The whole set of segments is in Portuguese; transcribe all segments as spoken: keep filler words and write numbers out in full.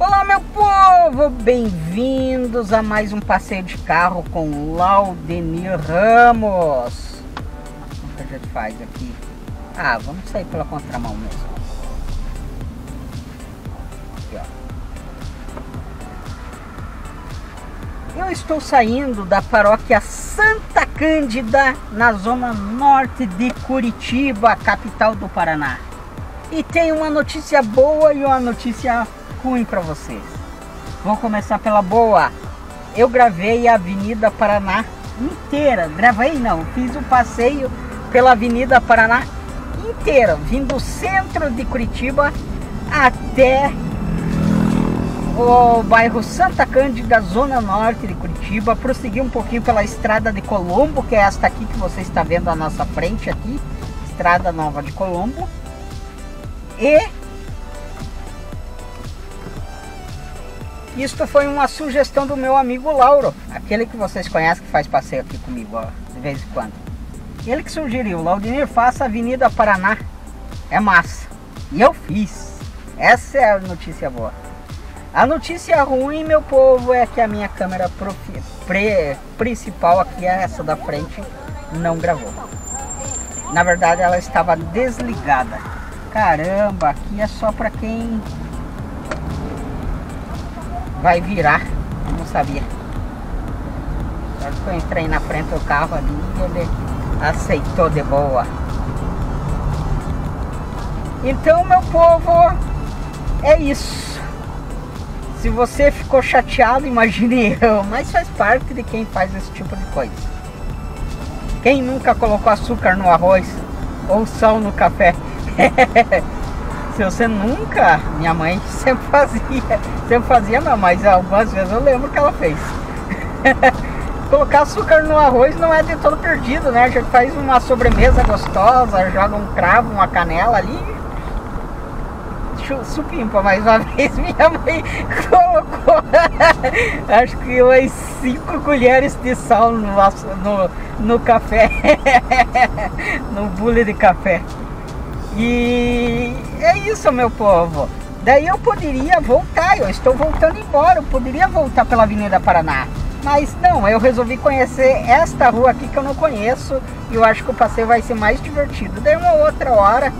Olá, meu povo! Bem-vindos a mais um passeio de carro com Laudenir Ramos. O que a gente faz aqui? Ah, vamos sair pela contramão mesmo. Aqui, ó. Eu estou saindo da paróquia Santa Cândida, na zona norte de Curitiba, capital do Paraná. E tem uma notícia boa e uma notícia ruim para vocês. Vou começar pela boa. Eu gravei a Avenida Paraná inteira. Gravei não, fiz o passeio pela Avenida Paraná inteira, vindo do centro de Curitiba até o bairro Santa Cândida, zona norte de Curitiba. Prossegui um pouquinho pela Estrada de Colombo, que é esta aqui que você está vendo à nossa frente aqui, Estrada Nova de Colombo. E isto foi uma sugestão do meu amigo Lauro, aquele que vocês conhecem, que faz passeio aqui comigo, ó, de vez em quando. Ele que sugeriu: Laudenir, faça a Avenida Paraná, é massa. E eu fiz. Essa é a notícia boa. A notícia ruim, meu povo, é que a minha câmera profi- pre- principal aqui, essa da frente, não gravou. Na verdade, ela estava desligada. Caramba, aqui é só para quem vai virar, eu não sabia. Só que eu entrei na frente do carro ali e ele aceitou de boa. Então, meu povo, é isso. Se você ficou chateado, imagine eu, mas faz parte de quem faz esse tipo de coisa. Quem nunca colocou açúcar no arroz ou sal no café? Se você nunca, minha mãe sempre fazia, sempre fazia não, mas algumas vezes eu lembro que ela fez. Colocar açúcar no arroz não é de todo perdido, né? A gente faz uma sobremesa gostosa, joga um cravo, uma canela ali, supimpa. Mais uma vez minha mãe colocou acho que umas cinco colheres de sal no, no, no café, no bule de café. E é isso, meu povo. Daí eu poderia voltar, eu estou voltando embora, eu poderia voltar pela Avenida Paraná. Mas não, eu resolvi conhecer esta rua aqui que eu não conheço. E eu acho que o passeio vai ser mais divertido. Daí uma outra hora,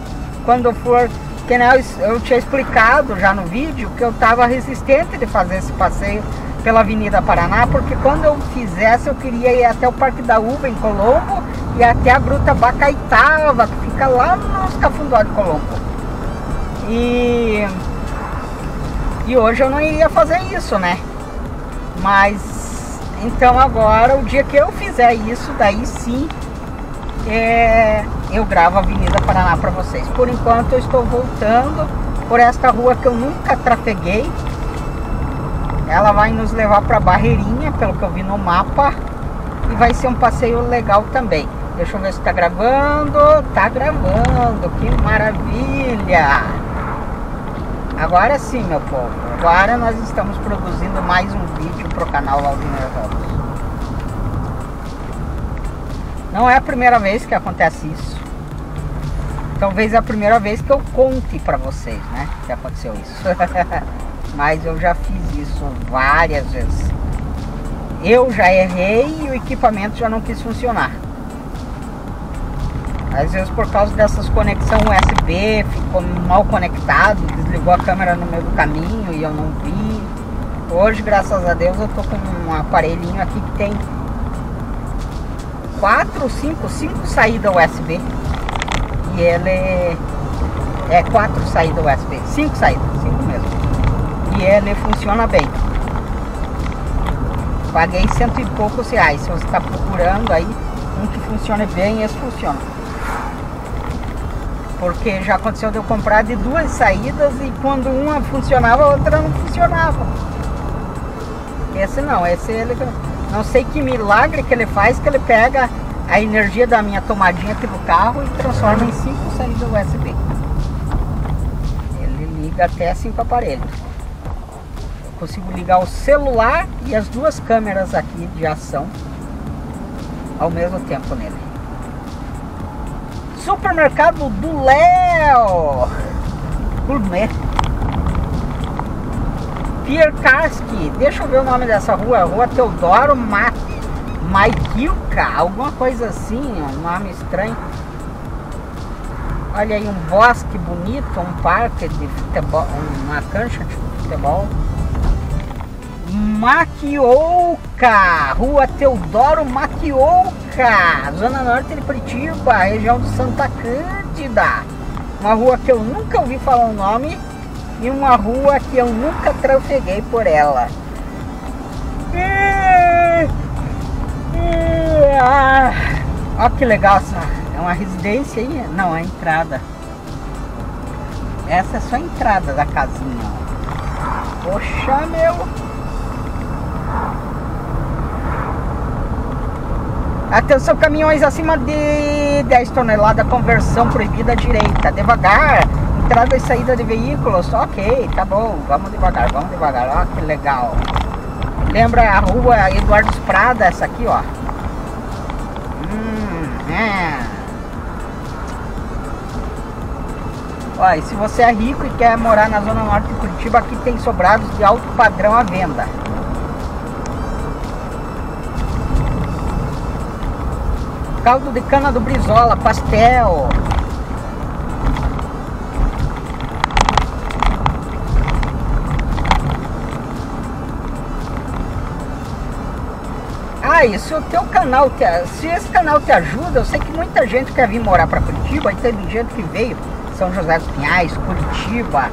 quando for... Que né, eu tinha explicado já no vídeo que eu estava resistente de fazer esse passeio pela Avenida Paraná. Porque quando eu fizesse, eu queria ir até o Parque da Uba, em Colombo. E até a Gruta Bacaetava, que fica lá nos Cafundóis de Colombo. E... e hoje eu não iria fazer isso, né? Mas, então agora, o dia que eu fizer isso, daí sim, é... eu gravo a Avenida Paraná para vocês. Por enquanto eu estou voltando por esta rua que eu nunca trafeguei. Ela vai nos levar para Barreirinha, pelo que eu vi no mapa. E vai ser um passeio legal também. Deixa eu ver se tá gravando. Tá gravando, que maravilha! Agora sim, meu povo. Agora nós estamos produzindo mais um vídeo pro canal Laudenir Ramos. Não é a primeira vez que acontece isso. Talvez é a primeira vez que eu conte pra vocês, né? Que aconteceu isso. Mas eu já fiz isso várias vezes. Eu já errei e o equipamento já não quis funcionar. Às vezes por causa dessas conexões U S B, ficou mal conectado, desligou a câmera no meio do caminho e eu não vi. Hoje, graças a Deus, eu tô com um aparelhinho aqui que tem quatro, cinco, cinco saídas U S B. E ele é quatro saídas U S B, cinco saídas, cinco mesmo. E ele funciona bem. Paguei cento e poucos reais. Se você está procurando aí um que funcione bem, esse funciona. Porque já aconteceu de eu comprar de duas saídas e quando uma funcionava, a outra não funcionava. Esse não, esse ele... Não sei que milagre que ele faz, que ele pega a energia da minha tomadinha aqui do carro e transforma em cinco saídas U S B. Ele liga até cinco aparelhos. Consigo ligar o celular e as duas câmeras aqui de ação ao mesmo tempo nele. Supermercado do Léo Gourmet. Pirkaski, deixa eu ver o nome dessa rua, Rua Teodoro Makiolka, alguma coisa assim, um nome estranho. Olha aí, um bosque bonito, um parque de futebol, uma cancha de futebol. Makiolka, Rua Teodoro Makiolka, Zona Norte de Curitiba, região de Santa Cândida. Uma rua que eu nunca ouvi falar o nome e uma rua que eu nunca trafeguei por ela. E, e, ah, ó que legal, essa é uma residência aí? Não, é a entrada. Essa é só a entrada da casinha. Poxa, meu... Atenção, caminhões acima de dez toneladas, conversão proibida à direita. Devagar, entrada e saída de veículos. Ok, tá bom, vamos devagar, vamos devagar. Ó, que legal. Lembra a rua Eduardo Prada, essa aqui, ó. Hum, é. Ó, e se você é rico e quer morar na Zona Norte de Curitiba, aqui tem sobrados de alto padrão à venda. Caldo de cana do Brizola, pastel. Ah, e se o teu canal, te, se esse canal te ajuda, eu sei que muita gente quer vir morar para Curitiba, e teve gente que veio, São José dos Pinhais, Curitiba,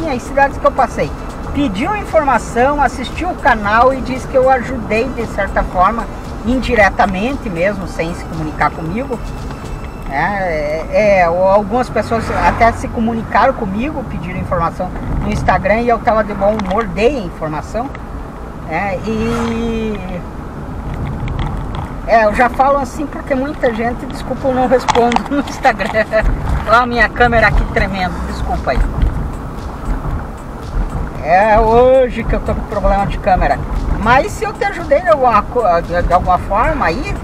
enfim, as cidades que eu passei. Pediu informação, assistiu o canal e disse que eu ajudei de certa forma, indiretamente mesmo, sem se comunicar comigo, é, é, algumas pessoas até se comunicaram comigo, pediram informação no Instagram e eu tava de bom humor, dei a informação, é, e é, eu já falo assim porque muita gente, desculpa, eu não respondo no Instagram, lá minha câmera aqui tremendo, desculpa aí, é hoje que eu tô com problema de câmera. Mas se eu te ajudei de alguma, de alguma forma aí,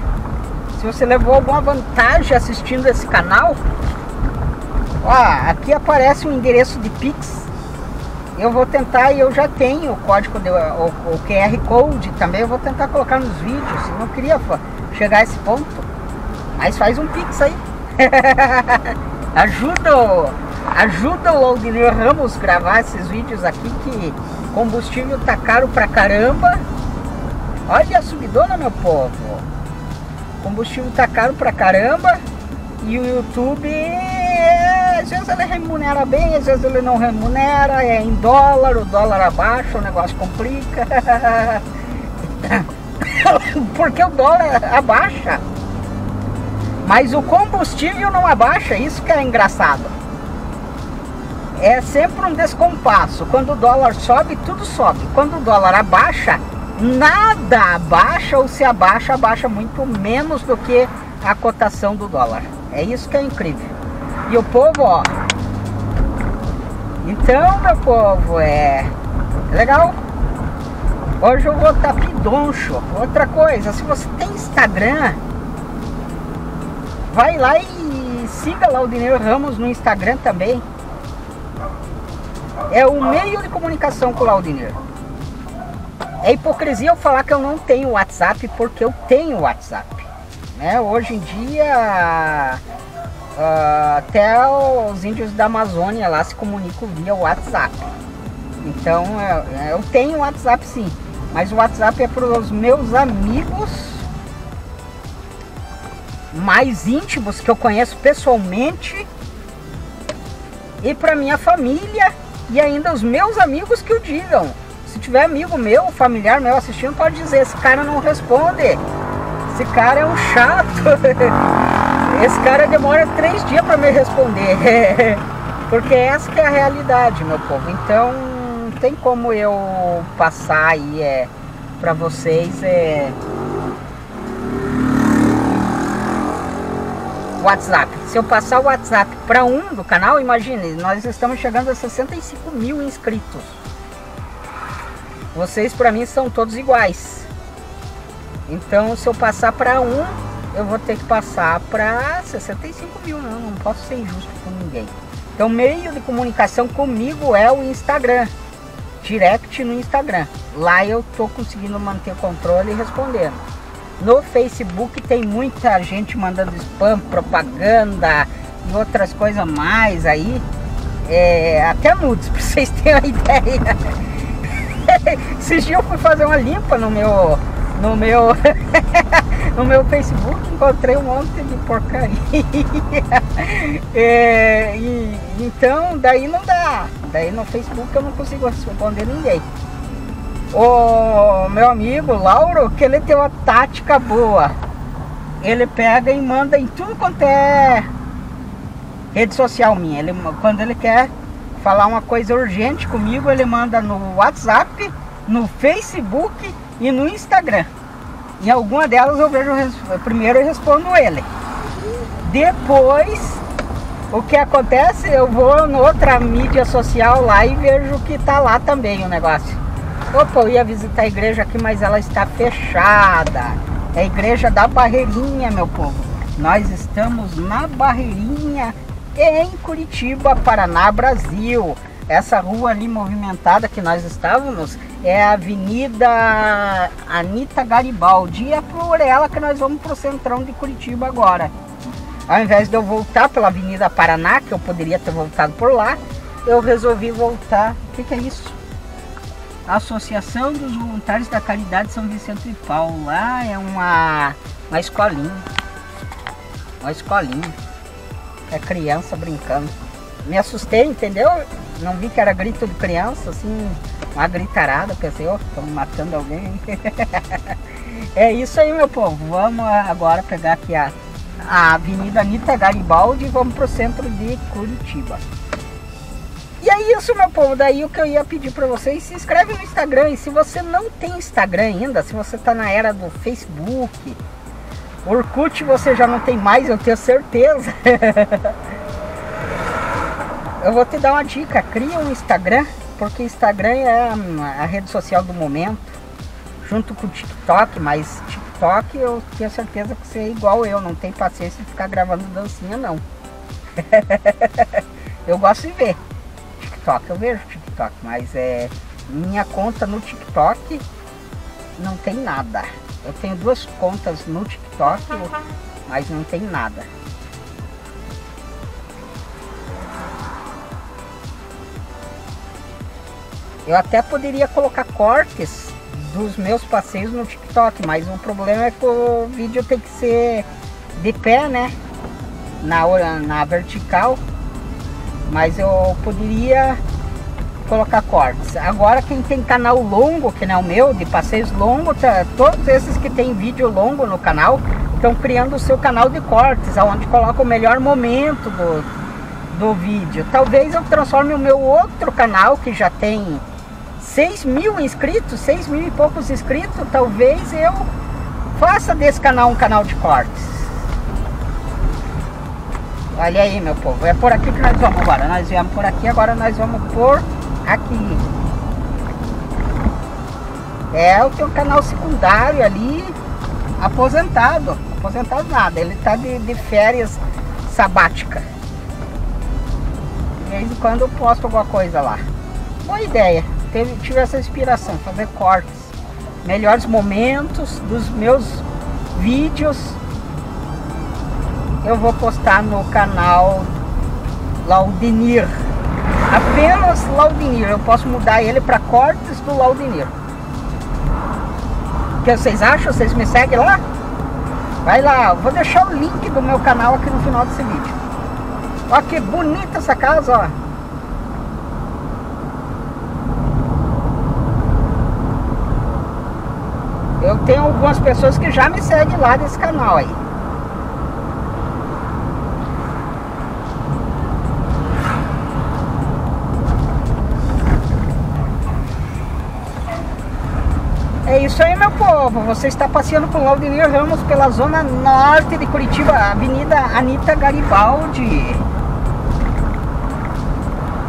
se você levou alguma vantagem assistindo esse canal, ó, aqui aparece o endereço de Pix. Eu vou tentar, e eu já tenho o código, de, o, o Q R Code também, eu vou tentar colocar nos vídeos. Eu não queria chegar a esse ponto, mas faz um Pix aí. Ajuda, ajuda o Laudenir Ramos a gravar esses vídeos aqui que... Combustível tá caro pra caramba. Olha a subidona, meu povo. Combustível tá caro pra caramba. E o YouTube, às vezes ele remunera bem, às vezes ele não remunera. É em dólar, o dólar abaixa, o negócio complica. Porque o dólar abaixa, mas o combustível não abaixa. Isso que é engraçado. É sempre um descompasso. Quando o dólar sobe, tudo sobe. Quando o dólar abaixa, nada abaixa, ou se abaixa, abaixa muito menos do que a cotação do dólar. É isso que é incrível. E o povo, ó. Então, meu povo, é legal. Hoje eu vou estar pidoncho. Outra coisa, se você tem Instagram, vai lá e siga lá o Laudenir Ramos no Instagram também. É o meio de comunicação com o Laudenir. É hipocrisia eu falar que eu não tenho WhatsApp, porque eu tenho WhatsApp. Né? Hoje em dia, uh, até os índios da Amazônia lá se comunicam via WhatsApp. Então, uh, eu tenho WhatsApp sim, mas o WhatsApp é para os meus amigos mais íntimos, que eu conheço pessoalmente, e para minha família. E ainda os meus amigos que o digam. Se tiver amigo meu, familiar meu assistindo, pode dizer, esse cara não responde, esse cara é um chato, esse cara demora três dias para me responder. Porque essa que é a realidade, meu povo. Então não tem como eu passar aí é, para vocês é... WhatsApp. Se eu passar o WhatsApp para um do canal, imagine, nós estamos chegando a sessenta e cinco mil inscritos. Vocês para mim são todos iguais. Então se eu passar para um, eu vou ter que passar para sessenta e cinco mil. Não, não posso ser injusto com ninguém. Então meio de comunicação comigo é o Instagram. direct no Instagram. Lá eu tô conseguindo manter o controle e respondendo. No Facebook tem muita gente mandando spam, propaganda e outras coisas mais aí. É, até nudes, pra vocês terem uma ideia. Esses dias eu fui fazer uma limpa no meu, no meu, no meu Facebook, encontrei um monte de porcaria. É, e, então, daí não dá. Daí no Facebook eu não consigo responder ninguém. O meu amigo Lauro, que ele tem uma tática boa. Ele pega e manda em tudo quanto é rede social minha. Ele, quando ele quer falar uma coisa urgente comigo, ele manda no WhatsApp, no Facebook e no Instagram. Em alguma delas eu vejo, primeiro eu respondo ele. Depois, o que acontece, eu vou em outra mídia social lá e vejo que tá lá também o negócio. Opa, eu ia visitar a igreja aqui, mas ela está fechada. É a Igreja da Barreirinha, meu povo. Nós estamos na Barreirinha, em Curitiba, Paraná, Brasil. Essa rua ali movimentada que nós estávamos é a Avenida Anita Garibaldi. E é por ela que nós vamos para o centrão de Curitiba agora. Ao invés de eu voltar pela Avenida Paraná, que eu poderia ter voltado por lá, eu resolvi voltar. O que, que é isso? Associação dos Voluntários da Caridade São Vicente de Paulo. Lá é uma, uma escolinha. Uma escolinha. É criança brincando. Me assustei, entendeu? Não vi que era grito de criança, assim, uma gritarada. Pensei, ó, oh, estão matando alguém. É isso aí, meu povo. Vamos agora pegar aqui a, a Avenida Anita Garibaldi e vamos pro centro de Curitiba. E é isso, meu povo. Daí o que eu ia pedir para vocês, se inscreve no Instagram. E se você não tem Instagram ainda, se você tá na era do Facebook, Orkut você já não tem mais, eu tenho certeza. Eu vou te dar uma dica, cria um Instagram, porque Instagram é a rede social do momento, junto com o TikTok, mas TikTok eu tenho certeza que você é igual eu, não tem paciência de ficar gravando dancinha não. Eu gosto de ver TikTok, eu vejo TikTok, mas é minha conta no TikTok não tem nada. Eu tenho duas contas no TikTok, mas não tem nada. Eu até poderia colocar cortes dos meus passeios no TikTok, mas o problema é que o vídeo tem que ser de pé, né? Na, na vertical. Mas eu poderia colocar cortes. Agora quem tem canal longo, que não é o meu, de passeios longos, tá, todos esses que tem vídeo longo no canal estão criando o seu canal de cortes, onde coloca o melhor momento do, do vídeo. Talvez eu transforme o meu outro canal, que já tem seis mil inscritos, seis mil e poucos inscritos, talvez eu faça desse canal um canal de cortes. Olha aí, meu povo, é por aqui que nós vamos agora. Nós viemos por aqui, agora nós vamos por aqui. É o teu canal secundário ali, aposentado. Aposentado nada, ele tá de, de férias sabática. De vez em quando eu posto alguma coisa lá. Boa ideia, Teve, tive essa inspiração, fazer cortes. Melhores momentos dos meus vídeos. Eu vou postar no canal Laudenir. Apenas Laudenir. Eu posso mudar ele para cortes do Laudenir. O que vocês acham? Vocês me seguem lá? Vai lá. Eu vou deixar o link do meu canal aqui no final desse vídeo. Olha que bonita essa casa, ó. Eu tenho algumas pessoas que já me seguem lá desse canal aí. É isso aí, meu povo, você está passeando com Laudenir Ramos pela zona norte de Curitiba, Avenida Anita Garibaldi.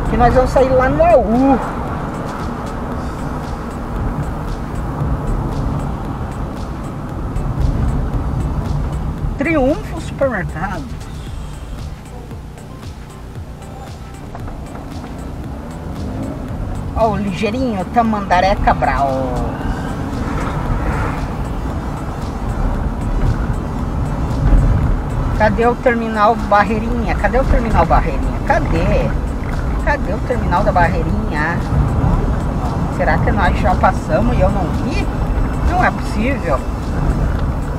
Que nós vamos sair lá no Ahú. Triunfo Supermercado. Ó, o ligeirinho, Tamandaré Cabral. Cadê o Terminal Barreirinha? Cadê o Terminal Barreirinha? Cadê? Cadê o Terminal da Barreirinha? Será que nós já passamos e eu não vi? Não é possível.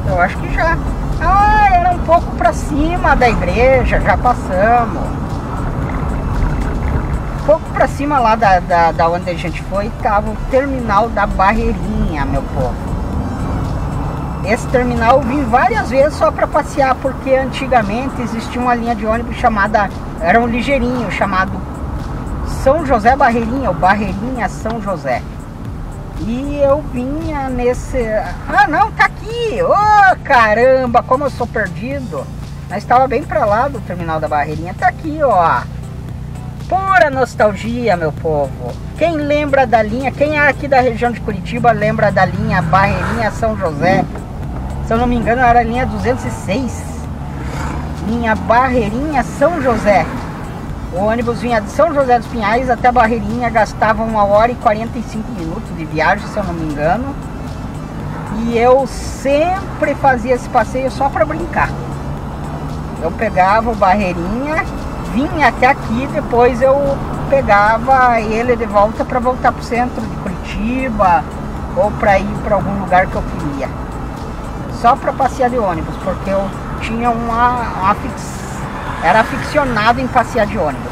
Eu acho que já. Ah, era um pouco pra cima da igreja, já passamos. Um pouco pra cima lá da, da, da onde a gente foi, tava o Terminal da Barreirinha, meu povo. Esse terminal eu vim várias vezes só pra passear, porque antigamente existia uma linha de ônibus chamada, era um ligeirinho, chamado São José Barreirinha, ou Barreirinha São José. E eu vinha nesse... Ah, não, tá aqui! Oh, caramba, como eu sou perdido! Mas estava bem pra lá do Terminal da Barreirinha. Tá aqui, ó. Pura nostalgia, meu povo. Quem lembra da linha, quem é aqui da região de Curitiba lembra da linha Barreirinha São José. Se eu não me engano, era a linha duzentos e seis. Linha Barreirinha São José. O ônibus vinha de São José dos Pinhais até Barreirinha, gastava uma hora e quarenta e cinco minutos de viagem, se eu não me engano. E eu sempre fazia esse passeio só para brincar. Eu pegava o Barreirinha, vinha até aqui, depois eu pegava ele de volta para voltar para o centro de Curitiba ou para ir para algum lugar que eu queria. Só para passear de ônibus, porque eu tinha uma, uma fixação. Era aficionado em passear de ônibus.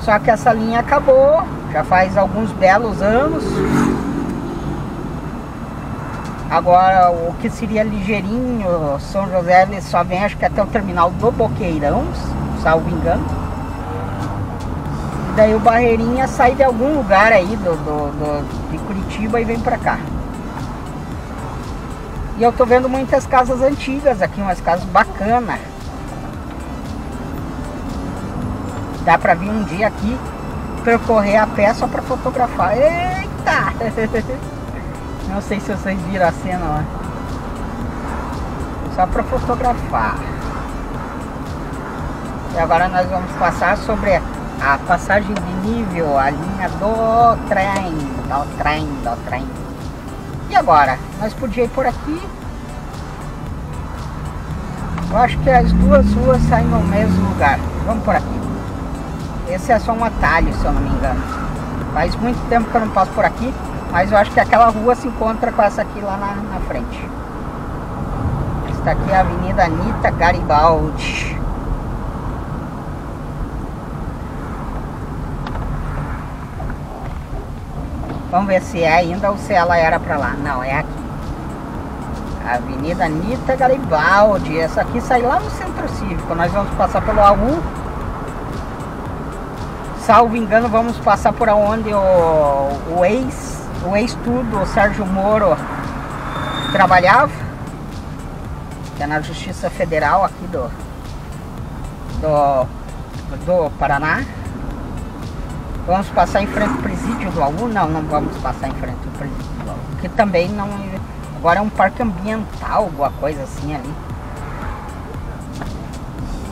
Só que essa linha acabou, já faz alguns belos anos. Agora, o que seria ligeirinho, São José, ele só vem acho que até o terminal do Boqueirão, salvo engano. E daí o Barreirinha sai de algum lugar aí do, do, do, de Curitiba e vem pra cá. E eu tô vendo muitas casas antigas aqui, umas casas bacanas. Dá pra vir um dia aqui, percorrer a pé só pra fotografar. Eita! Não sei se vocês viram a cena lá. Só pra fotografar. E agora nós vamos passar sobre a passagem de nível, a linha do trem. Do trem, do trem. E agora? Nós podíamos ir por aqui. Eu acho que as duas ruas saem no mesmo lugar. Vamos por aqui. Esse é só um atalho, se eu não me engano. Faz muito tempo que eu não passo por aqui, mas eu acho que aquela rua se encontra com essa aqui lá na, na frente. Esta aqui é a Avenida Anita Garibaldi. Vamos ver se é ainda ou se ela era pra lá. Não, é aqui. Avenida Anita Garibaldi. Essa aqui sai lá no Centro Cívico. Nós vamos passar pelo Ahú. Salvo engano, vamos passar por onde o, o ex, o ex-tudo, o Sérgio Moro, trabalhava. Que é na Justiça Federal aqui do, do, do Paraná. Vamos passar em frente ao presídio do Ahú? Não, não vamos passar em frente ao presídio do Ahú. Que também não... Agora é um parque ambiental, alguma coisa assim ali.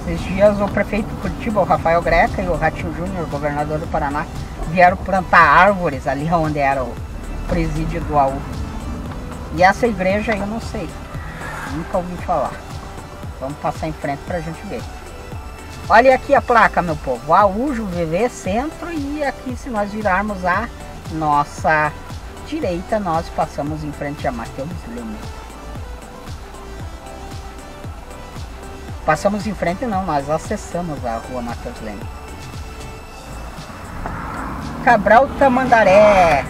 Esses dias o prefeito de Curitiba, o Rafael Greca, e o Ratinho Júnior, governador do Paraná, vieram plantar árvores ali onde era o presídio do Ahú. E essa igreja eu não sei. Nunca ouvi falar. Vamos passar em frente pra gente ver. Olha aqui a placa, meu povo, Ahú, V V, Centro, e aqui se nós virarmos à nossa direita, nós passamos em frente a Matheus Leme. Passamos em frente não, nós acessamos a Rua Matheus Leme. Cabral Tamandaré,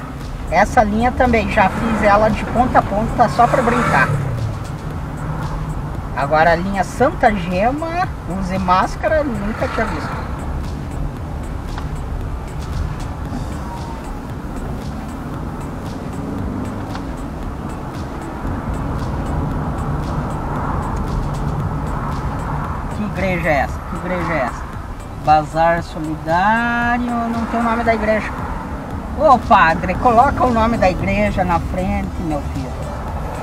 essa linha também, já fiz ela de ponta a ponta só para brincar. Agora a linha Santa Gema, use máscara, nunca tinha visto. Que igreja é essa? Que igreja é essa? Bazar Solidário, não tem o nome da igreja. Ô padre, coloca o nome da igreja na frente, meu filho.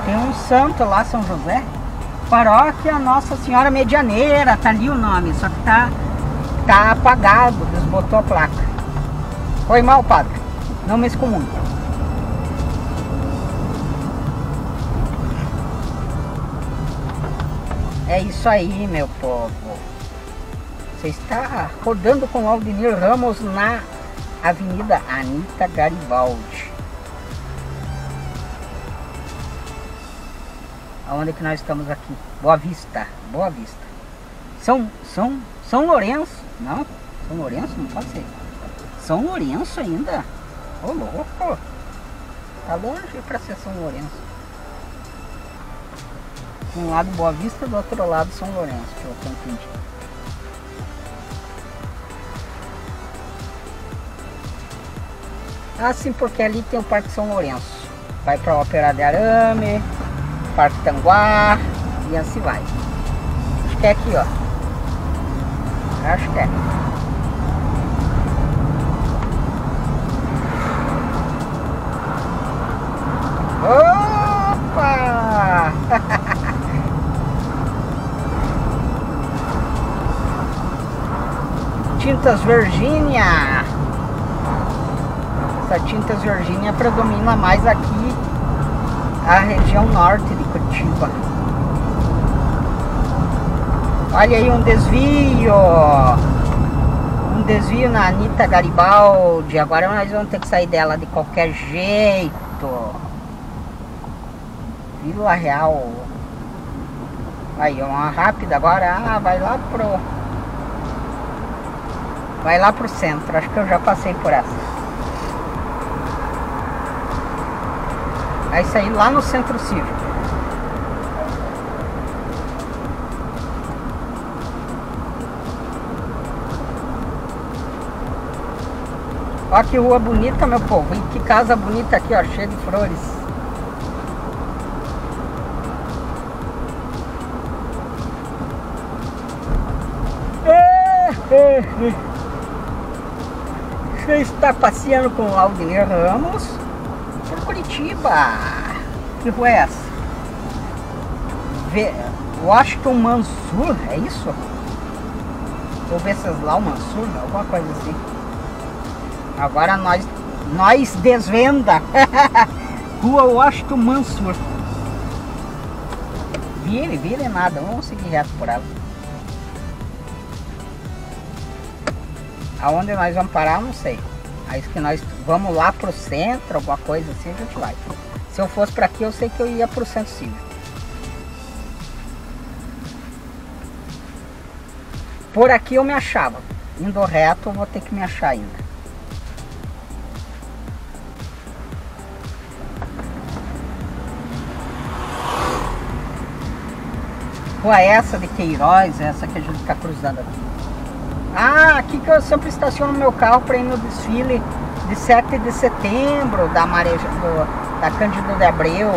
Tem um santo lá, São José. Paróquia Nossa Senhora Medianeira, tá ali o nome, só que tá, tá apagado, desbotou a placa. Foi mal, padre. Não me excomungue. É isso aí, meu povo. Você está rodando com o Laudenir Ramos na Avenida Anita Garibaldi. Aonde que nós estamos aqui? Boa Vista, Boa Vista. São, São, São Lourenço. Não, São Lourenço não pode ser. São Lourenço ainda? Ô louco! Tá longe pra ser São Lourenço. De um lado Boa Vista, do outro lado São Lourenço. Deixa eu confundir. Ah, sim, porque ali tem o Parque São Lourenço. Vai pra Ópera de Arame, Parque Tanguá, e assim vai. Acho que é aqui, ó. Acho que é. Opa! Tintas Virgínia. Essa Tintas Virgínia predomina mais aqui a região norte de Curitiba. Olha aí um desvio. Um desvio na Anita Garibaldi. Agora nós vamos ter que sair dela de qualquer jeito. Vila Real. Aí, uma rápida agora. Ah, vai lá pro... Vai lá pro centro. Acho que eu já passei por essa. Vai sair lá no Centro Cívico. Olha que rua bonita, meu povo. E que casa bonita aqui, ó. Cheia de flores. Você está passeando com o Laudenir Ramos por Curitiba. Que rua é essa? Washington Mansur, é isso? Ou Venceslau Mansur, alguma coisa assim. Agora nós, nós desvenda. Rua Washington Mansur. Vire, vire nada, vamos seguir reto por ela. Aonde nós vamos parar, não sei. Aí que nós vamos lá pro centro, alguma coisa assim, a gente vai. Se eu fosse para aqui, eu sei que eu ia pro Centro Cívico. Por aqui eu me achava. Indo reto, eu vou ter que me achar ainda. Rua essa de Queiroz, essa que a gente tá cruzando aqui. Ah, aqui que eu sempre estaciono meu carro para ir no desfile de sete de setembro da Mareja, do, da Cândida de Abreu.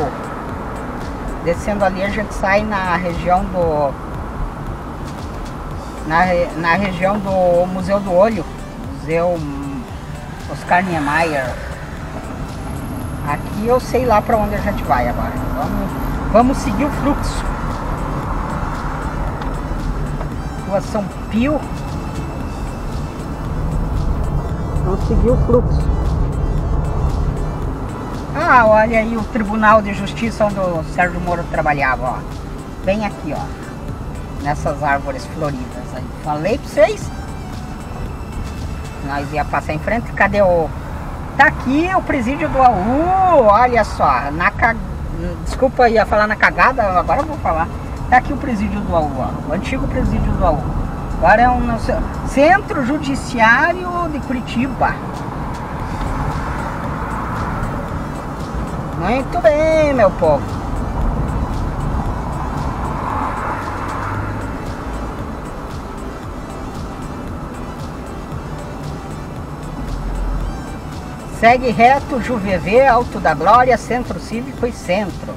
Descendo ali a gente sai na região do na, na região do Museu do Olho, Museu Oscar Niemeyer. Aqui eu sei lá para onde a gente vai agora. Vamos, vamos seguir o fluxo. Rua São Pio. Seguir o fluxo. Ah, olha aí o Tribunal de Justiça onde o Sérgio Moro trabalhava, ó. Bem aqui, ó. Nessas árvores floridas aí. Falei pra vocês. Nós ia passar em frente. Cadê o... Tá aqui o presídio do Ahú. Olha só. Na ca... Desculpa, ia falar na cagada. Agora eu vou falar. Tá aqui o presídio do Ahú, ó. O antigo presídio do Ahú. Agora é um Centro Judiciário de Curitiba. Muito bem, meu povo. Segue reto, Juvevê, Alto da Glória, Centro Cívico e Centro.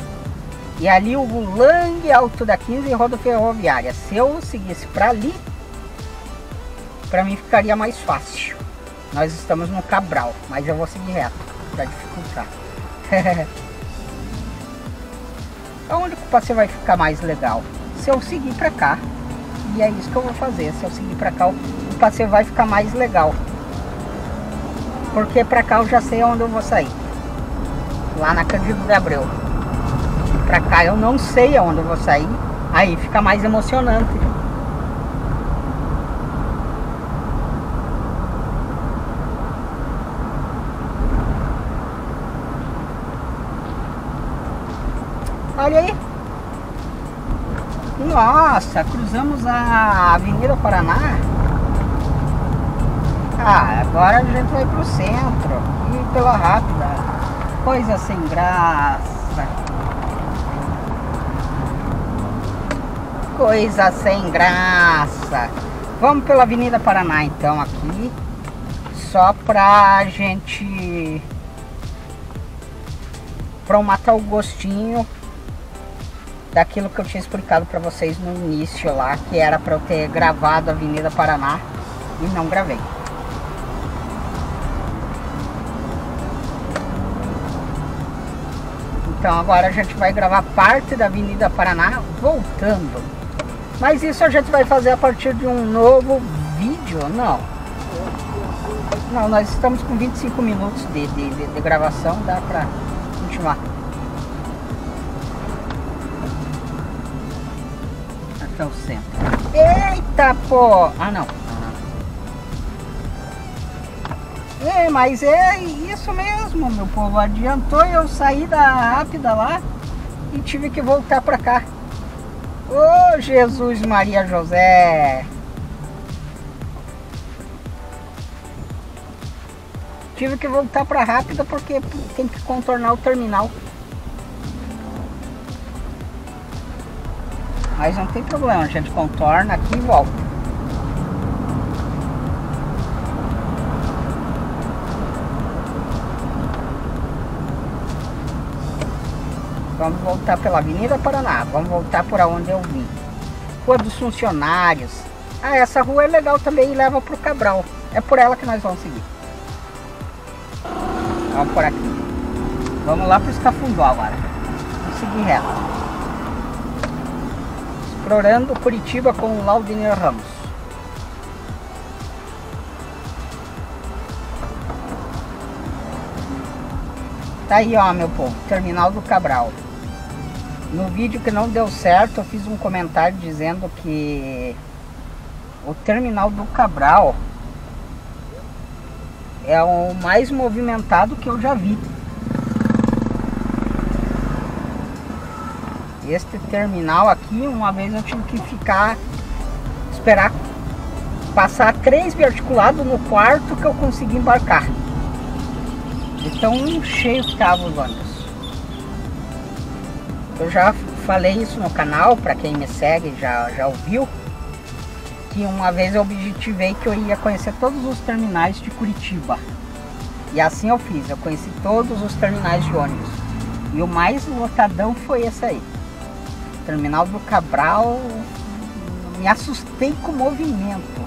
E ali o Lang, Alto da quinze e Roda Ferroviária. Se eu seguisse para ali... Pra mim ficaria mais fácil. Nós estamos no Cabral, mas eu vou seguir reto para dificultar. Aonde que o passeio vai ficar mais legal? Se eu seguir pra cá. E é isso que eu vou fazer. Se eu seguir pra cá, o passeio vai ficar mais legal. porque pra cá eu já sei onde eu vou sair, lá na Cândido de Abreu. Pra cá eu não sei aonde eu vou sair, aí fica mais emocionante. Olha aí! Nossa, cruzamos a Avenida Paraná. Ah, agora a gente vai pro centro e pela rápida. Coisa sem graça. Coisa sem graça. Vamos pela Avenida Paraná então aqui. Só pra gente... pra matar o gostinho daquilo que eu tinha explicado pra vocês no início lá, que era pra eu ter gravado a Avenida Paraná e não gravei. Então agora a gente vai gravar parte da Avenida Paraná voltando. Mas isso a gente vai fazer a partir de um novo vídeo? Não. Não, nós estamos com vinte e cinco minutos de, de, de, de gravação, dá pra continuar. Até o centro. Eita, pô! Ah, não. É, mas é isso mesmo, meu povo, adiantou eu sair da rápida lá e tive que voltar pra cá. Ô, Jesus Maria José! Tive que voltar pra rápida porque tem que contornar o terminal. Mas não tem problema, a gente contorna aqui e volta. Vamos voltar pela Avenida Paraná, vamos voltar por onde eu vim. Rua dos Funcionários. Ah, essa rua é legal também e leva pro Cabral. É por ela que nós vamos seguir. Vamos por aqui. Vamos lá pros Cafundó agora. Vamos seguir reto. Explorando Curitiba com o Laudenir Ramos. Tá aí, ó, meu povo, Terminal do Cabral. No vídeo que não deu certo, eu fiz um comentário dizendo que o Terminal do Cabral é o mais movimentado que eu já vi. Este terminal aqui, uma vez eu tive que ficar, esperar passar três verticulados no quarto que eu consegui embarcar. Então cheio que tava os ônibus. Eu já falei isso no canal, para quem me segue já, já ouviu, que uma vez eu objetivei que eu ia conhecer todos os terminais de Curitiba. E assim eu fiz, eu conheci todos os terminais de ônibus. E o mais lotadão foi esse aí. O Terminal do Cabral, me assustei com o movimento.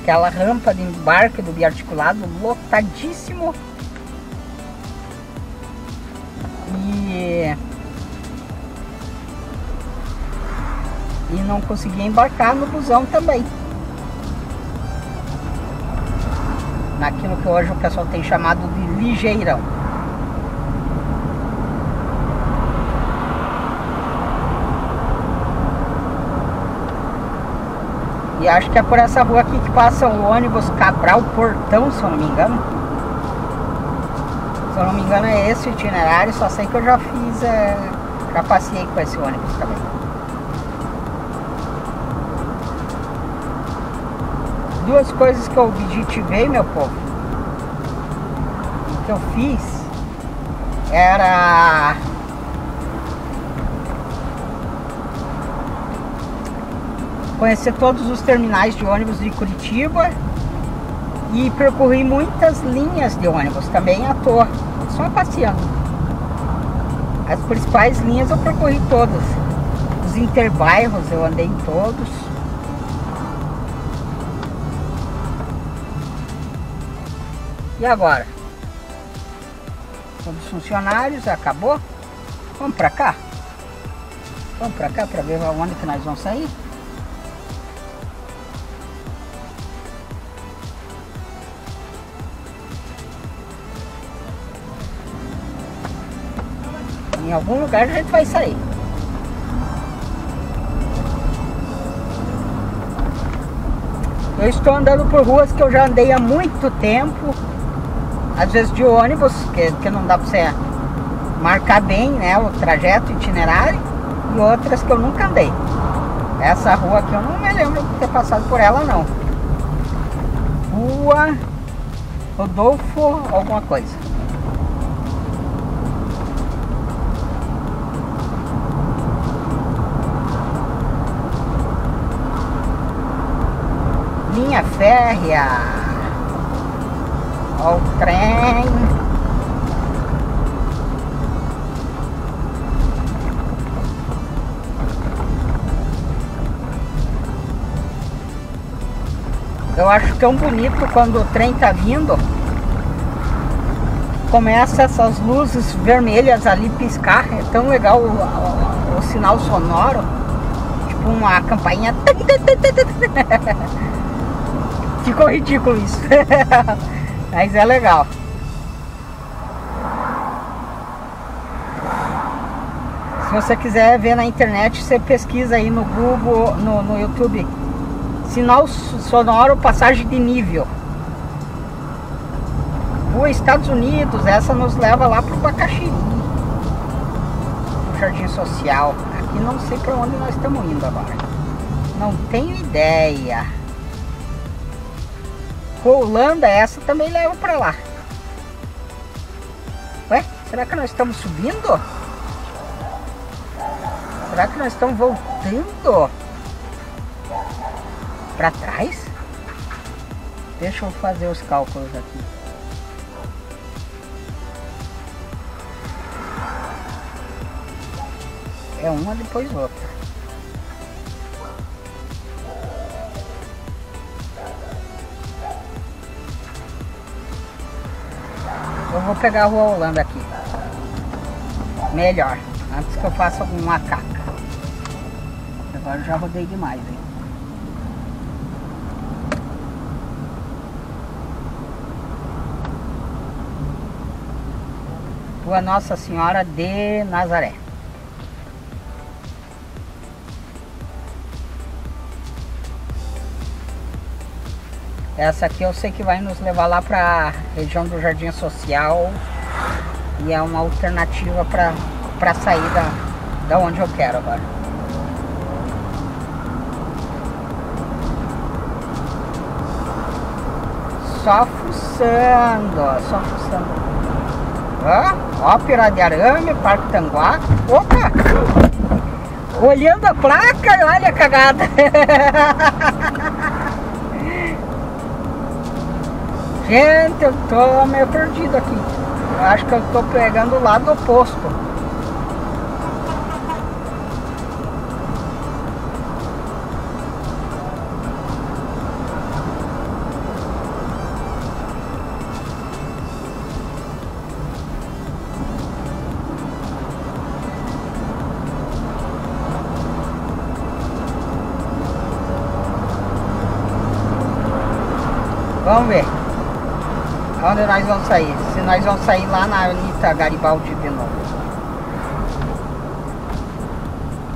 Aquela rampa de embarque do biarticulado lotadíssimo. E... e não conseguia embarcar no busão também. Naquilo que hoje o pessoal tem chamado de ligeirão. E acho que é por essa rua aqui que passa o ônibus Cabral Portão, se eu não me engano. Se eu não me engano é esse o itinerário, só sei que eu já fiz, é, já passei com esse ônibus também. Duas coisas que eu objetivei, meu povo, que eu fiz, era conhecer todos os terminais de ônibus de Curitiba e percorri muitas linhas de ônibus também à toa. Só passeando. As principais linhas eu percorri todas. Os interbairros eu andei em todos. E agora? Todos os funcionários, acabou? Vamos pra cá? Vamos pra cá pra ver onde que nós vamos sair? Em algum lugar a gente vai sair. Eu estou andando por ruas que eu já andei há muito tempo, às vezes de ônibus, que, que não dá para você marcar bem, né, o trajeto, o itinerário, e outras que eu nunca andei. Essa rua aqui eu não me lembro de ter passado por ela, não. Rua Rodolfo alguma coisa. Linha férrea. Ó o trem. Eu acho tão bonito quando o trem tá vindo, começa essas luzes vermelhas ali piscar, é tão legal o, o, o sinal sonoro, tipo uma campainha, ficou ridículo isso, mas é legal. Se você quiser ver na internet, você pesquisa aí no Google, no, no YouTube, sinal sonoro, passagem de nível. Rua Estados Unidos, essa nos leva lá pro Bacaxiri, pro Jardim Social. Aqui não sei para onde nós estamos indo agora. Não tenho ideia. Holanda, essa também leva para lá. Ué, será que nós estamos subindo? Será que nós estamos voltando? Para trás? Deixa eu fazer os cálculos aqui. É uma depois outra. Eu vou pegar a Rua Holanda aqui. Melhor, antes que eu faça alguma caca. Agora eu já rodei demais, hein? Rua Nossa Senhora de Nazaré. Essa aqui eu sei que vai nos levar lá para a região do Jardim Social e é uma alternativa para para sair da, da onde eu quero agora. Só fuçando, só fuçando. Ah, ópera de arame, Parque Tanguá. Opa! Olhando a placa, olha a cagada. Gente, eu tô meio perdido aqui. Eu acho que eu tô pegando o lado oposto. Vamos ver onde nós vamos sair. Se nós vamos sair lá na Anita Garibaldi de novo.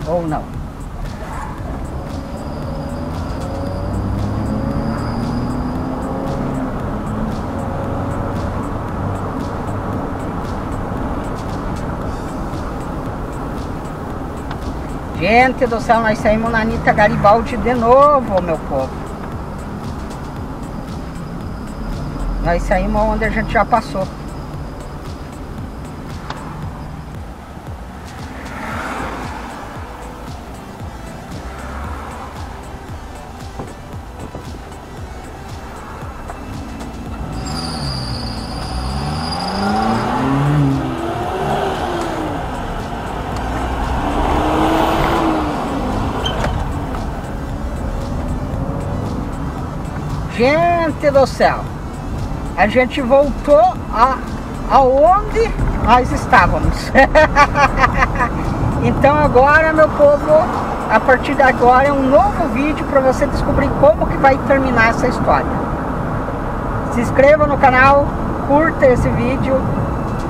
Ou não. Gente do céu, nós saímos na Anita Garibaldi de novo, meu povo. Nós saímos onde a gente já passou. Gente do céu! A gente voltou a, aonde nós estávamos. Então agora, meu povo, a partir de agora é um novo vídeo para você descobrir como que vai terminar essa história. Se inscreva no canal, curta esse vídeo.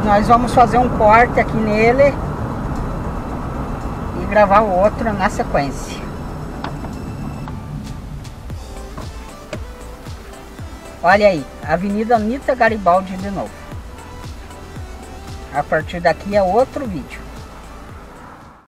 Nós vamos fazer um corte aqui nele gravar o outro na sequência. Olha aí, Avenida Anita Garibaldi de novo. A partir daqui é outro vídeo.